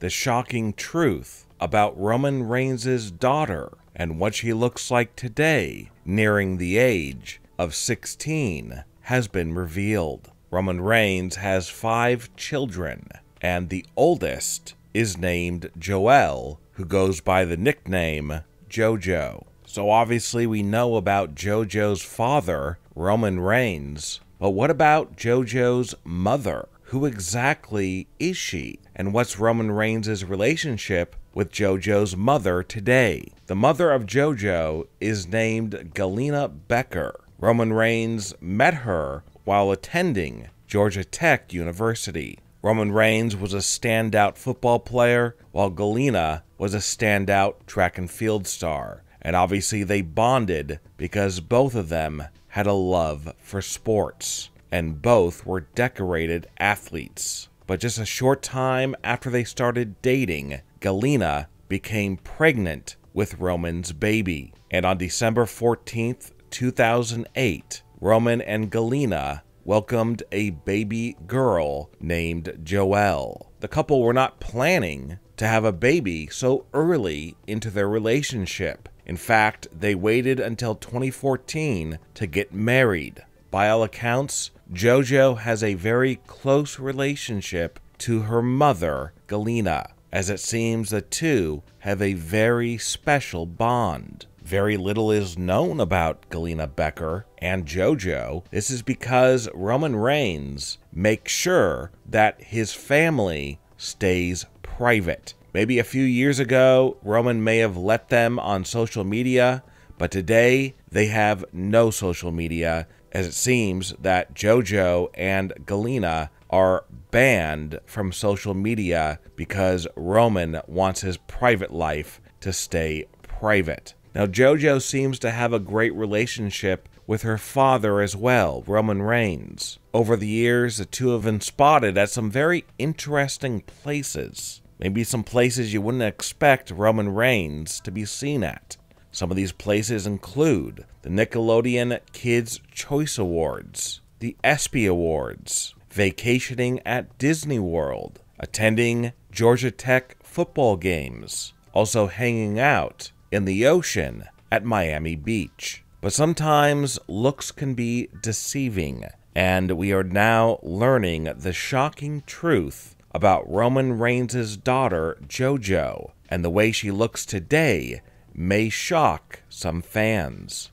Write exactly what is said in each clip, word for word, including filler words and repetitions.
the shocking truth about Roman Reigns' daughter and what she looks like today, nearing the age of sixteen, has been revealed. Roman Reigns has five children, and the oldest is named Joelle, who goes by the nickname JoJo. So obviously we know about JoJo's father, Roman Reigns, but what about JoJo's mother? Who exactly is she? And what's Roman Reigns' relationship with JoJo's mother today? The mother of JoJo is named Galina Becker. Roman Reigns met her while attending Georgia Tech University. Roman Reigns was a standout football player, while Galina was a standout track and field star. And obviously they bonded because both of them had a love for sports, and both were decorated athletes. But just a short time after they started dating, Galina became pregnant with Roman's baby. And on December fourteenth, two thousand eight, Roman and Galina welcomed a baby girl named Joelle. The couple were not planning to have a baby so early into their relationship. In fact, they waited until twenty fourteen to get married. By all accounts, JoJo has a very close relationship to her mother, Galina, as it seems the two have a very special bond. Very little is known about Galina Becker and JoJo. This is because Roman Reigns makes sure that his family stays private. Maybe a few years ago, Roman may have let them on social media, but today they have no social media, as it seems that JoJo and Galina are banned from social media because Roman wants his private life to stay private. Now, JoJo seems to have a great relationship with her father as well, Roman Reigns. Over the years, the two have been spotted at some very interesting places. Maybe some places you wouldn't expect Roman Reigns to be seen at. Some of these places include the Nickelodeon Kids' Choice Awards, the E S P Y Awards, vacationing at Disney World, attending Georgia Tech football games, also hanging out in the ocean at Miami Beach. But sometimes looks can be deceiving, and we are now learning the shocking truth about Roman Reigns' daughter, JoJo, and the way she looks today may shock some fans.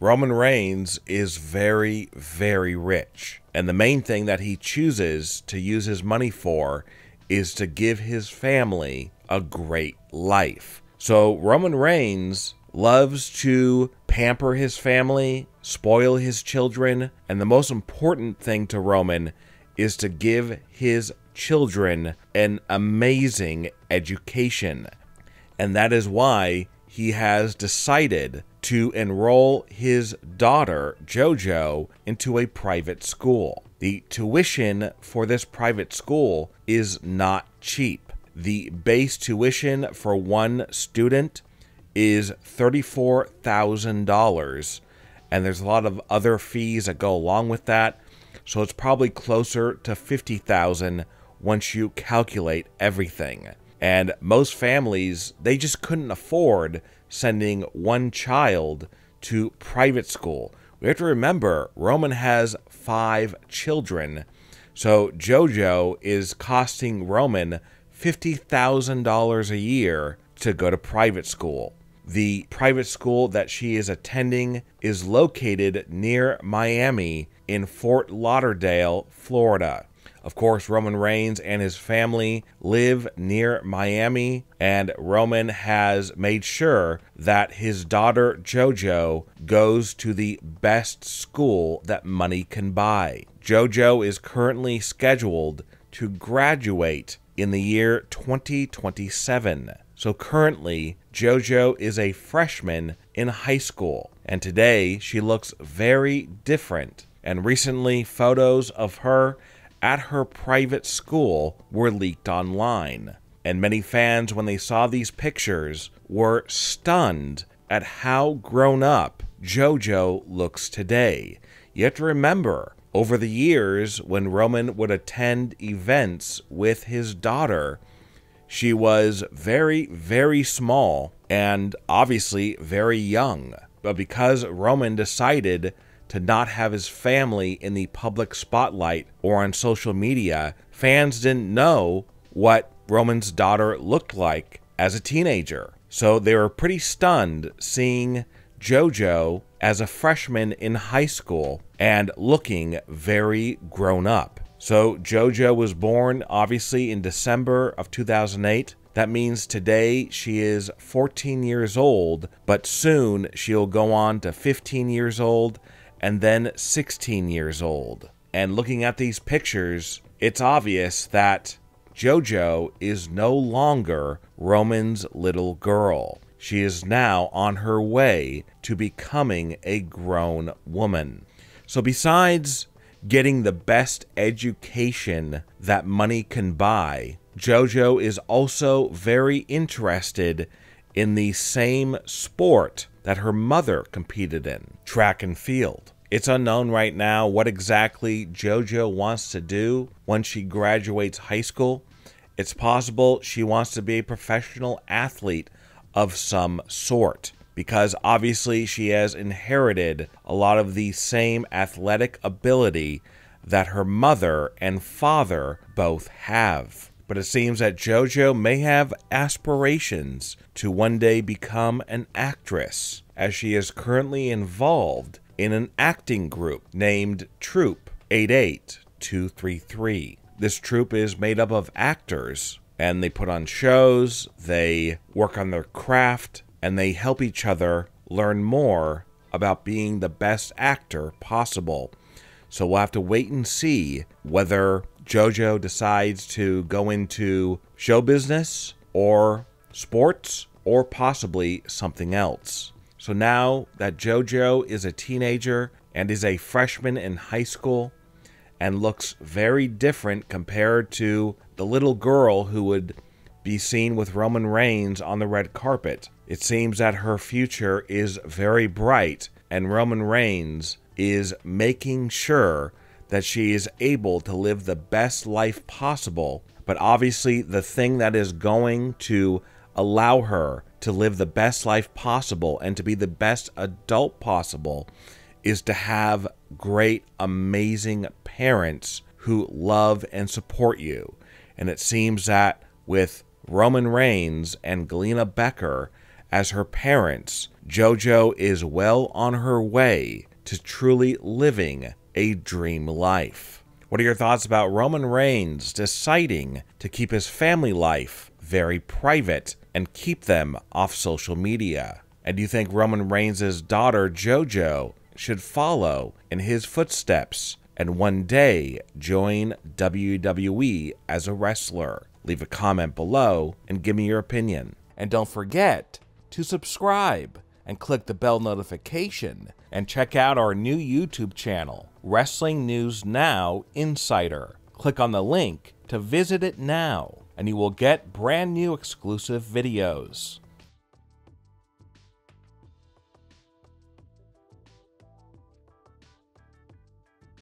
Roman Reigns is very, very rich, and the main thing that he chooses to use his money for is to give his family a great life. So Roman Reigns loves to pamper his family, spoil his children, and the most important thing to Roman is to give his children an amazing education. And that is why he has decided to enroll his daughter, JoJo, into a private school. The tuition for this private school is not cheap. The base tuition for one student is thirty-four thousand dollars, and there's a lot of other fees that go along with that, so it's probably closer to fifty thousand dollars once you calculate everything. And most families, they just couldn't afford sending one child to private school. We have to remember, Roman has five children, so JoJo is costing Roman fifty thousand dollars a year to go to private school. The private school that she is attending is located near Miami in Fort Lauderdale, Florida. Of course, Roman Reigns and his family live near Miami, and Roman has made sure that his daughter JoJo goes to the best school that money can buy. JoJo is currently scheduled to graduate in the year twenty twenty-seven. So currently, JoJo is a freshman in high school, and today she looks very different. And recently, photos of her at her private school were leaked online. And many fans, when they saw these pictures, were stunned at how grown up JoJo looks today. You have to remember, over the years, when Roman would attend events with his daughter, She was very, very small and obviously very young. But because Roman decided to not have his family in the public spotlight or on social media, fans didn't know what Roman's daughter looked like as a teenager. So they were pretty stunned seeing JoJo as a freshman in high school and looking very grown up. So JoJo was born obviously in December of two thousand eight. That means today she is fourteen years old, but soon she'll go on to fifteen years old and then sixteen years old. And looking at these pictures, it's obvious that JoJo is no longer Roman's little girl. She is now on her way to becoming a grown woman. So besides getting the best education that money can buy, JoJo is also very interested in the same sport that her mother competed in, track and field. It's unknown right now what exactly JoJo wants to do when she graduates high school. It's possible she wants to be a professional athlete of some sort, because obviously she has inherited a lot of the same athletic ability that her mother and father both have. But it seems that JoJo may have aspirations to one day become an actress, as she is currently involved in an acting group named Troop eight eight two three three. This troupe is made up of actors, and they put on shows, they work on their craft, and they help each other learn more about being the best actor possible. So we'll have to wait and see whether JoJo decides to go into show business or sports or possibly something else. So now that JoJo is a teenager and is a freshman in high school and looks very different compared to the little girl who would be seen with Roman Reigns on the red carpet, it seems that her future is very bright, and Roman Reigns is making sure that she is able to live the best life possible. But obviously the thing that is going to allow her to live the best life possible and to be the best adult possible is to have great, amazing parents who love and support you. And it seems that with Roman Reigns and Galina Becker as her parents, JoJo is well on her way to truly living a dream life. What are your thoughts about Roman Reigns deciding to keep his family life very private and keep them off social media? And do you think Roman Reigns' daughter JoJo should follow in his footsteps and one day join W W E as a wrestler? Leave a comment below and give me your opinion. And don't forget to subscribe and click the bell notification and check out our new YouTube channel, Wrestling News Now Insider. Click on the link to visit it now and you will get brand new exclusive videos.